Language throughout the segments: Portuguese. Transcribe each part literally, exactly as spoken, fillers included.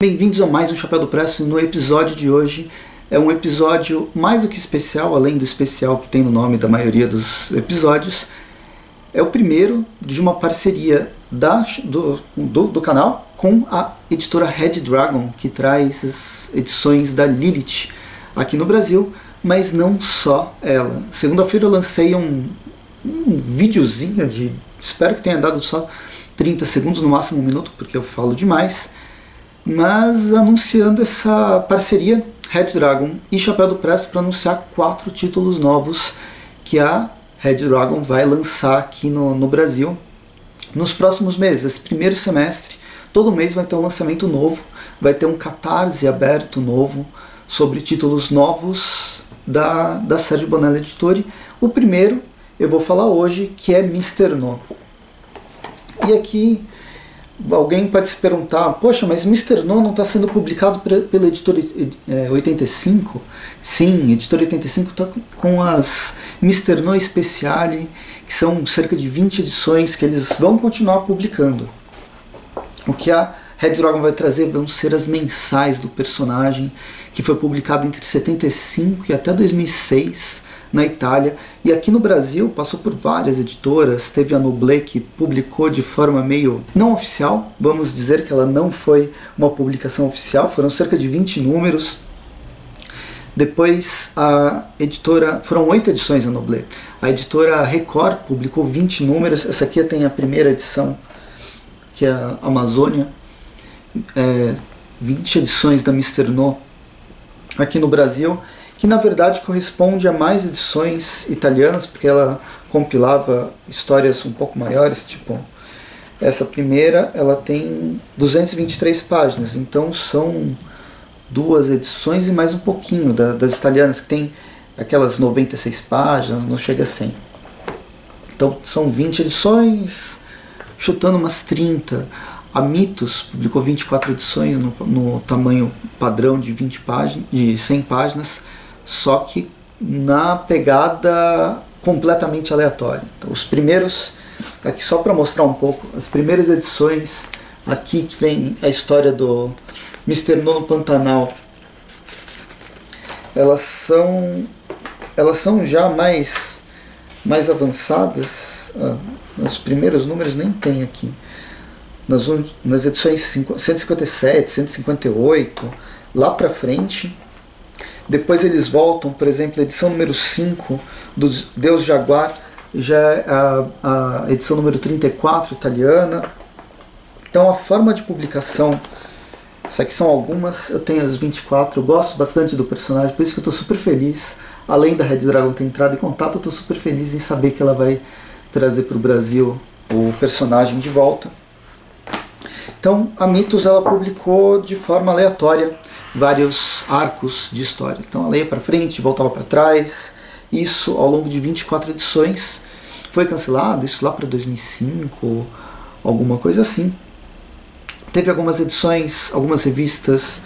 Bem-vindos a mais um Chapéu do Presto. No episódio de hoje é um episódio mais do que especial, além do especial que tem no nome da maioria dos episódios. É o primeiro de uma parceria da, do, do, do canal com a editora Red Dragon, que traz as edições da Lilith aqui no Brasil, mas não só ela. Segunda-feira eu lancei um, um videozinho de... espero que tenha dado só trinta segundos, no máximo um minuto, porque eu falo demais, mas anunciando essa parceria Red Dragon e Chapéu do Presto para anunciar quatro títulos novos que a Red Dragon vai lançar aqui no, no Brasil nos próximos meses, esse primeiro semestre. Todo mês vai ter um lançamento novo, vai ter um Catarse aberto novo sobre títulos novos da, da Sérgio Bonelli Editore. O primeiro eu vou falar hoje, que é Mister No. E aqui alguém pode se perguntar, poxa, mas Mister No não está sendo publicado pela Editora oitenta e cinco? Sim, a Editora oitenta e cinco está com as Mister No Speciale, que são cerca de vinte edições que eles vão continuar publicando. O que a Red Dragon vai trazer vão ser as mensais do personagem, que foi publicado entre setenta e cinco e até dois mil e seis, na Itália, e aqui no Brasil passou por várias editoras. Teve a Noblé, que publicou de forma meio não oficial, vamos dizer que ela não foi uma publicação oficial, foram cerca de vinte números. Depois a editora, foram oito edições a Noblé, a editora Record publicou vinte números, essa aqui tem a primeira edição, que é a Amazônia, é, vinte edições da Mister No aqui no Brasil, que na verdade corresponde a mais edições italianas, porque ela compilava histórias um pouco maiores, tipo essa primeira, ela tem duzentas e vinte e três páginas, então são duas edições e mais um pouquinho da, das italianas, que tem aquelas noventa e seis páginas, não chega a cem. Então são vinte edições, chutando umas trinta. A Mythos publicou vinte e quatro edições no, no tamanho padrão de, vinte páginas, de cem páginas, só que na pegada completamente aleatória. Então, os primeiros, aqui só para mostrar um pouco, as primeiras edições, aqui que vem a história do Mister No no Pantanal, elas são, elas são já mais, mais avançadas, ah, os primeiros números nem tem aqui, nas, nas edições cento e cinquenta e sete, cento e cinquenta e oito, lá para frente. Depois eles voltam, por exemplo, a edição número cinco do Deus Jaguar, já é a, a edição número trinta e quatro italiana. Então a forma de publicação, isso aqui são algumas, eu tenho as vinte e quatro, eu gosto bastante do personagem, por isso que eu estou super feliz, além da Red Dragon ter entrado em contato, eu estou super feliz em saber que ela vai trazer para o Brasil o personagem de volta. Então a Mythos, ela publicou de forma aleatória vários arcos de história. Então ela ia para frente, voltava para trás, isso ao longo de vinte e quatro edições. Foi cancelado isso lá para dois mil e cinco, alguma coisa assim. Teve algumas edições, algumas revistas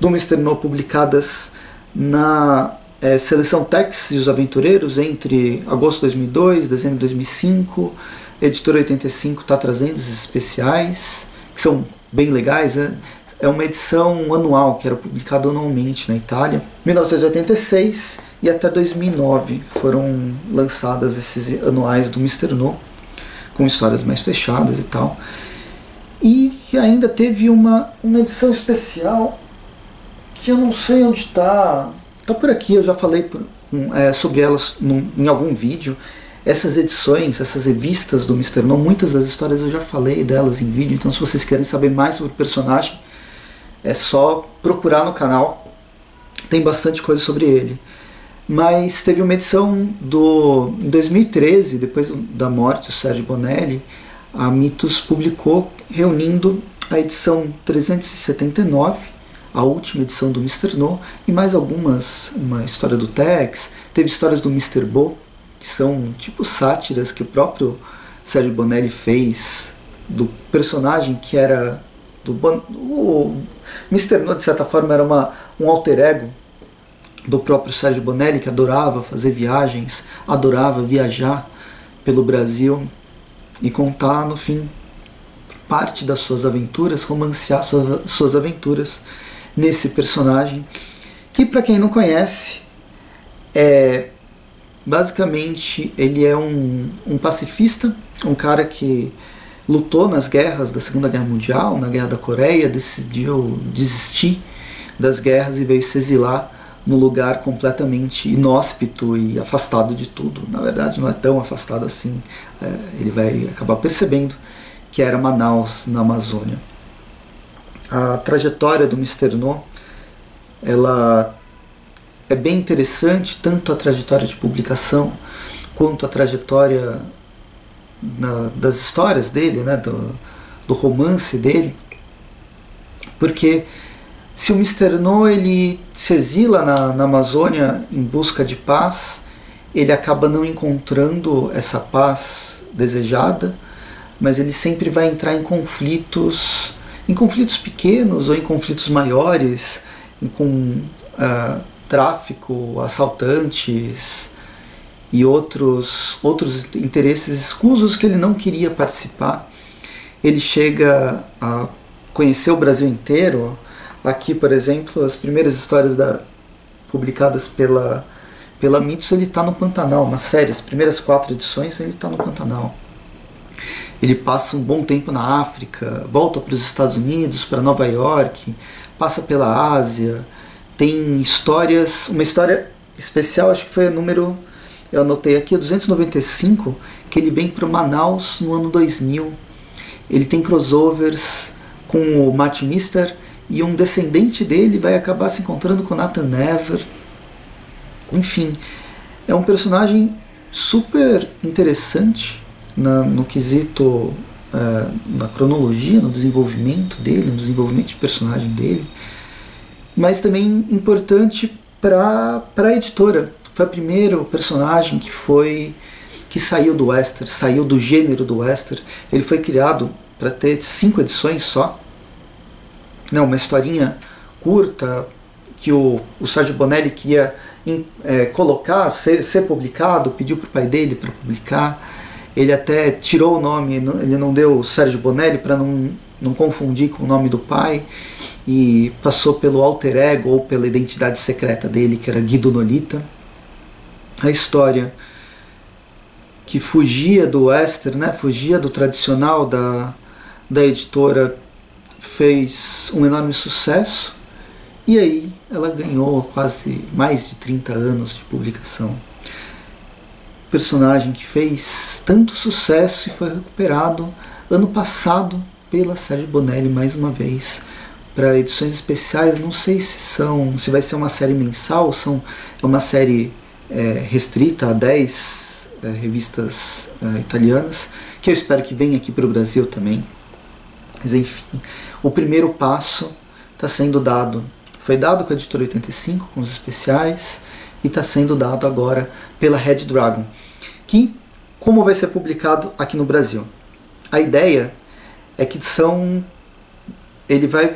do Mister No publicadas na é, Seleção Tex e os Aventureiros entre agosto de dois mil e dois, dezembro de dois mil e cinco. A Editora oitenta e cinco está trazendo esses especiais, que são bem legais, né? É uma edição anual, que era publicada anualmente na Itália. mil novecentos e oitenta e seis e até dois mil e nove foram lançadas esses anuais do Mister No, com histórias mais fechadas e tal. E ainda teve uma, uma edição especial, que eu não sei onde está, está por aqui, eu já falei por, um, é, sobre elas num, em algum vídeo. Essas edições, essas revistas do Mister No, muitas das histórias eu já falei delas em vídeo, então se vocês querem saber mais sobre o personagem, é só procurar no canal, tem bastante coisa sobre ele. Mas teve uma edição do, em dois mil e treze, depois da morte do Sérgio Bonelli, a Mythos publicou reunindo a edição trezentos e setenta e nove, a última edição do Mister No, e mais algumas, uma história do Tex, teve histórias do Mister Bo, que são tipo sátiras que o próprio Sérgio Bonelli fez do personagem que era do Bon... o Mister No, de certa forma, era uma, um alter ego do próprio Sérgio Bonelli, que adorava fazer viagens, adorava viajar pelo Brasil e contar, no fim, parte das suas aventuras, romancear sua, suas aventuras nesse personagem, que para quem não conhece, é, basicamente ele é um, um pacifista, um cara que lutou nas guerras da Segunda Guerra Mundial, na Guerra da Coreia, decidiu desistir das guerras e veio se exilar num lugar completamente inóspito e afastado de tudo. Na verdade, não é tão afastado assim, é, ele vai acabar percebendo que era Manaus, na Amazônia. A trajetória do Mister No, ela é bem interessante, tanto a trajetória de publicação quanto a trajetória na, das histórias dele, né, do, do romance dele, porque se o Mister No ele se exila na, na Amazônia em busca de paz, ele acaba não encontrando essa paz desejada, mas ele sempre vai entrar em conflitos, em conflitos pequenos ou em conflitos maiores, com uh, tráfico, assaltantes e outros, outros interesses escusos que ele não queria participar. Ele chega a conhecer o Brasil inteiro. Aqui, por exemplo, as primeiras histórias da, publicadas pela, pela Mythos, ele está no Pantanal, na série, as primeiras quatro edições ele está no Pantanal. Ele passa um bom tempo na África, volta para os Estados Unidos, para Nova York, passa pela Ásia, tem histórias, uma história especial, acho que foi a número, eu anotei aqui, a duzentos e noventa e cinco, que ele vem para Manaus no ano dois mil. Ele tem crossovers com o Martin Mister e um descendente dele vai acabar se encontrando com Nathan Never. Enfim, é um personagem super interessante na, no quesito, uh, na cronologia, no desenvolvimento dele, no desenvolvimento de personagem dele, mas também importante para a editora. Foi o primeiro personagem que foi que saiu do western, saiu do gênero do western. Ele foi criado para ter cinco edições só. Não, uma historinha curta que o, o Sérgio Bonelli queria in, é, colocar, ser, ser publicado, pediu para o pai dele para publicar. Ele até tirou o nome, ele não deu o Sérgio Bonelli para não, não confundir com o nome do pai, e passou pelo alter ego ou pela identidade secreta dele, que era Guido Nolita. A história que fugia do western, né, fugia do tradicional da, da editora, fez um enorme sucesso, e aí ela ganhou quase mais de trinta anos de publicação. Personagem que fez tanto sucesso e foi recuperado ano passado pela Sérgio Bonelli mais uma vez para edições especiais. Não sei se são, se vai ser uma série mensal, são é uma série é, restrita a dez é, revistas é, italianas, que eu espero que venha aqui para o Brasil também. Mas enfim, o primeiro passo está sendo dado. Foi dado com a Editora oitenta e cinco, com os especiais, e está sendo dado agora pela Red Dragon, que, como vai ser publicado aqui no Brasil? A ideia é que são... Ele vai,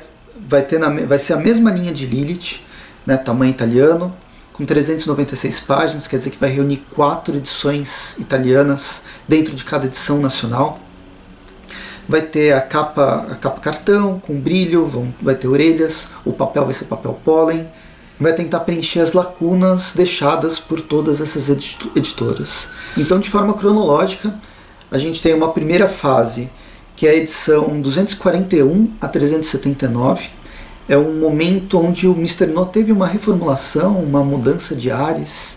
vai, ter na, vai ser a mesma linha de Lilith, né, tamanho italiano, com trezentas e noventa e seis páginas, quer dizer que vai reunir quatro edições italianas dentro de cada edição nacional. Vai ter a capa, a capa cartão, com brilho, vão, vai ter orelhas, o papel vai ser papel pólen. Vai tentar preencher as lacunas deixadas por todas essas editoras. Então, de forma cronológica, a gente tem uma primeira fase, que é a edição duzentos e quarenta e um a trezentos e setenta e nove. É um momento onde o Mister No teve uma reformulação, uma mudança de ares,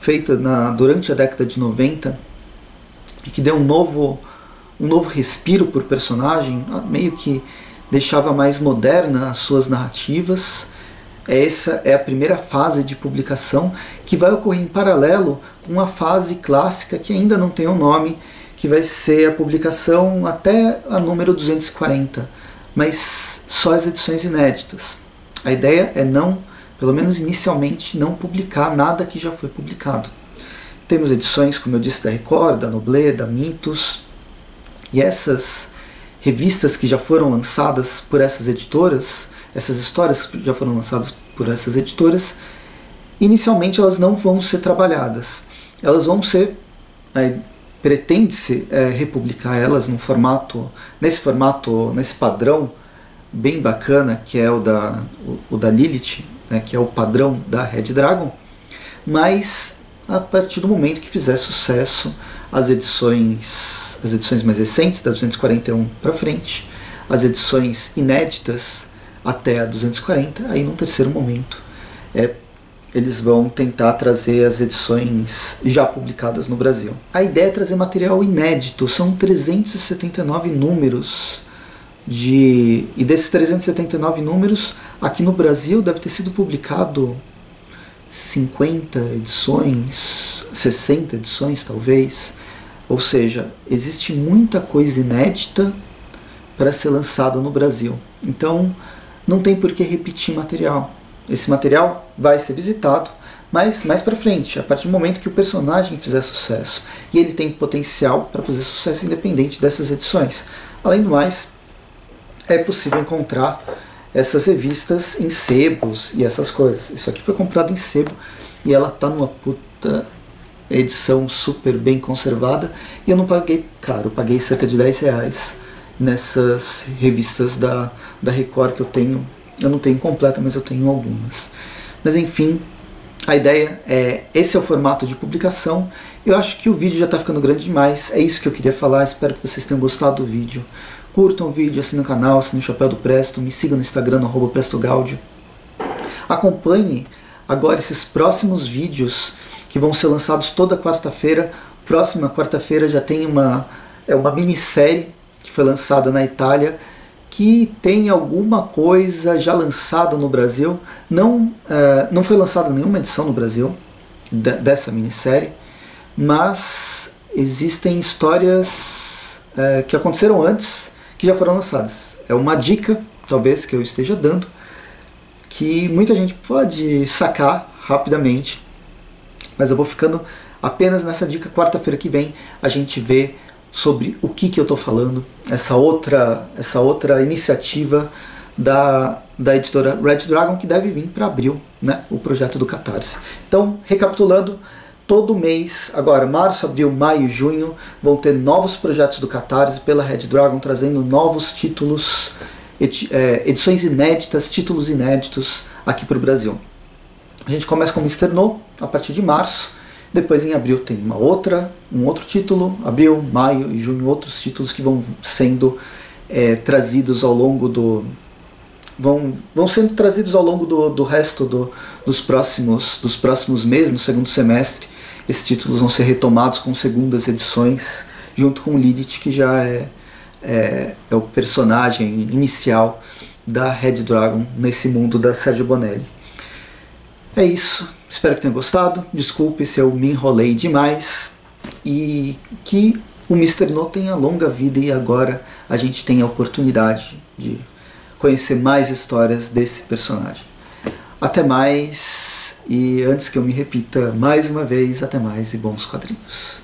feita na, durante a década de noventa, e que deu um novo... um novo respiro por personagem, meio que deixava mais moderna as suas narrativas. Essa é a primeira fase de publicação, que vai ocorrer em paralelo com a fase clássica, que ainda não tem um nome, que vai ser a publicação até a número duzentos e quarenta, mas só as edições inéditas. A ideia é não, pelo menos inicialmente, não publicar nada que já foi publicado. Temos edições, como eu disse, da Record, da Noblé, da Mythos, e essas revistas que já foram lançadas por essas editoras, essas histórias que já foram lançadas por essas editoras, inicialmente elas não vão ser trabalhadas. Elas vão ser pretende-se é, republicar elas num formato, nesse formato, nesse padrão bem bacana que é o da, o, o da Lilith, né, que é o padrão da Red Dragon, mas a partir do momento que fizer sucesso as edições, as edições mais recentes, da duzentos e quarenta e um para frente, as edições inéditas até a duzentos e quarenta, aí num terceiro momento é, eles vão tentar trazer as edições já publicadas no Brasil. A ideia é trazer material inédito, são trezentos e setenta e nove números, de, e desses trezentos e setenta e nove números, aqui no Brasil deve ter sido publicado cinquenta edições, sessenta edições talvez, ou seja, existe muita coisa inédita para ser lançada no Brasil, então não tem por que repetir material. Esse material vai ser visitado, mas mais para frente, a partir do momento que o personagem fizer sucesso, e ele tem potencial para fazer sucesso independente dessas edições. Além do mais, é possível encontrar essas revistas em sebos e essas coisas. Isso aqui foi comprado em sebo e ela tá numa puta edição super bem conservada e eu não paguei caro, eu paguei cerca de dez reais nessas revistas da, da Record que eu tenho. Eu não tenho completa, mas eu tenho algumas. Mas enfim, a ideia é, esse é o formato de publicação. Eu acho que o vídeo já está ficando grande demais, é isso que eu queria falar, espero que vocês tenham gostado do vídeo. Curtam o vídeo, assinem o canal, assinem o Chapéu do Presto, me sigam no Instagram, no arroba prestogaudio. Acompanhe agora esses próximos vídeos que vão ser lançados toda quarta-feira. Próxima quarta-feira já tem uma, é uma minissérie que foi lançada na Itália, que tem alguma coisa já lançada no Brasil. Não, uh, não foi lançada nenhuma edição no Brasil dessa minissérie, mas existem histórias uh, que aconteceram antes, que já foram lançadas. É uma dica, talvez, que eu esteja dando, que muita gente pode sacar rapidamente, mas eu vou ficando apenas nessa dica. Quarta-feira que vem a gente vê sobre o que, que eu estou falando, essa outra, essa outra iniciativa da, da editora Red Dragon, que deve vir para abril, né, o projeto do Catarse. Então, recapitulando, todo mês, agora março, abril, maio e junho, vão ter novos projetos do Catarse pela Red Dragon, trazendo novos títulos, edi é, edições inéditas, títulos inéditos aqui para o Brasil. A gente começa com Mister No, a partir de março, depois em abril tem uma outra, um outro título, abril, maio e junho, outros títulos que vão sendo é, trazidos ao longo do... Vão, vão sendo trazidos ao longo do, do resto do, dos, próximos, dos próximos meses, no segundo semestre. Esses títulos vão ser retomados com segundas edições, junto com Lilith, que já é, é, é o personagem inicial da Red Dragon nesse mundo da Sérgio Bonelli. É isso, espero que tenham gostado, desculpe se eu me enrolei demais, e que o Mister No tenha longa vida e agora a gente tem a oportunidade de conhecer mais histórias desse personagem. Até mais! E antes que eu me repita mais uma vez, até mais e bons quadrinhos.